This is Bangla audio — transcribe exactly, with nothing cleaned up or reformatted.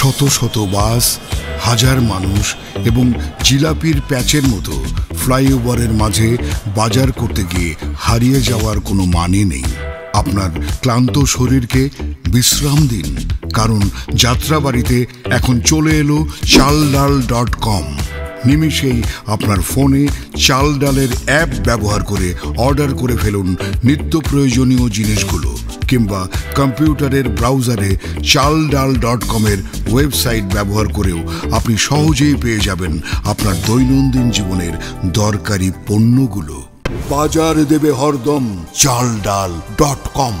शत शत बस हजार मानुष एवं जिलापिर पैचेर मतो फ्लाईओभारेर माझे बाजार करते गिये हारिये जावार कोनो माने नेई। আপনার ক্লান্ত শরীরকে বিশ্রাম দিন, কারণ যাত্রাবাড়িতে এখন চলে এলো চালডাল ডট কম। নিমিষেই আপনার ফোনে চালডালের অ্যাপ ব্যবহার করে অর্ডার করে ফেলুন নিত্য প্রয়োজনীয় জিনিসগুলো, কিংবা কম্পিউটারের ব্রাউজারে চালডাল ডট কমের ওয়েবসাইট ব্যবহার করেও আপনি সহজেই পেয়ে যাবেন আপনার দৈনন্দিন জীবনের দরকারি পণ্যগুলো। बाजार देवे हरदम चालडाल डॉट कॉम।